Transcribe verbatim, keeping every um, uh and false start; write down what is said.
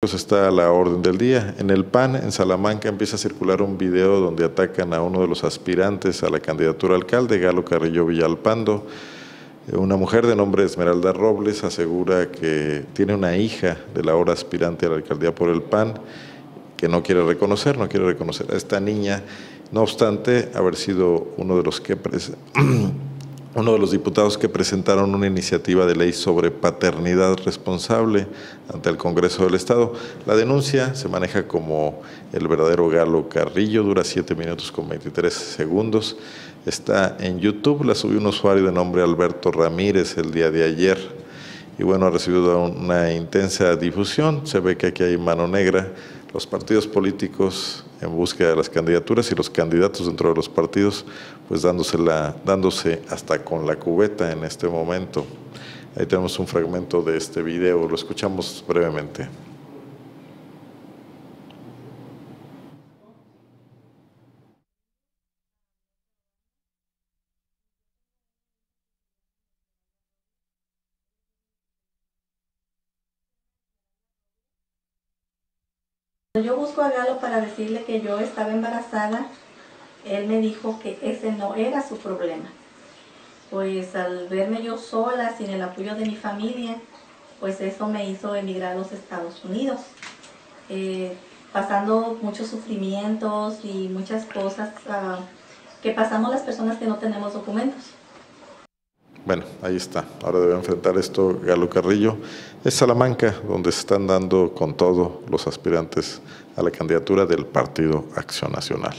Está a la orden del día. En el P A N, en Salamanca, empieza a circular un video donde atacan a uno de los aspirantes a la candidatura a alcalde, Galo Carrillo Villalpando. Una mujer de nombre Esmeralda Robles asegura que tiene una hija de la ahora aspirante a la alcaldía por el P A N que no quiere reconocer, no quiere reconocer a esta niña, no obstante haber sido uno de los que uno de los diputados que presentaron una iniciativa de ley sobre paternidad responsable ante el Congreso del Estado. La denuncia se maneja como el verdadero Galo Carrillo, dura siete minutos con veintitrés segundos. Está en YouTube, la subió un usuario de nombre Alberto Ramírez el día de ayer. Y bueno, ha recibido una intensa difusión, se ve que aquí hay mano negra. Los partidos políticos en búsqueda de las candidaturas y los candidatos dentro de los partidos, pues dándose, la, dándose hasta con la cubeta en este momento. Ahí tenemos un fragmento de este video, lo escuchamos brevemente. Yo busco a Galo para decirle que yo estaba embarazada, él me dijo que ese no era su problema. Pues al verme yo sola, sin el apoyo de mi familia, pues eso me hizo emigrar a los Estados Unidos. Eh, pasando muchos sufrimientos y muchas cosas uh, que pasamos las personas que no tenemos documentos. Bueno, ahí está. Ahora debe enfrentar esto Galo Carrillo. Es Salamanca, donde se están dando con todo los aspirantes a la candidatura del Partido Acción Nacional.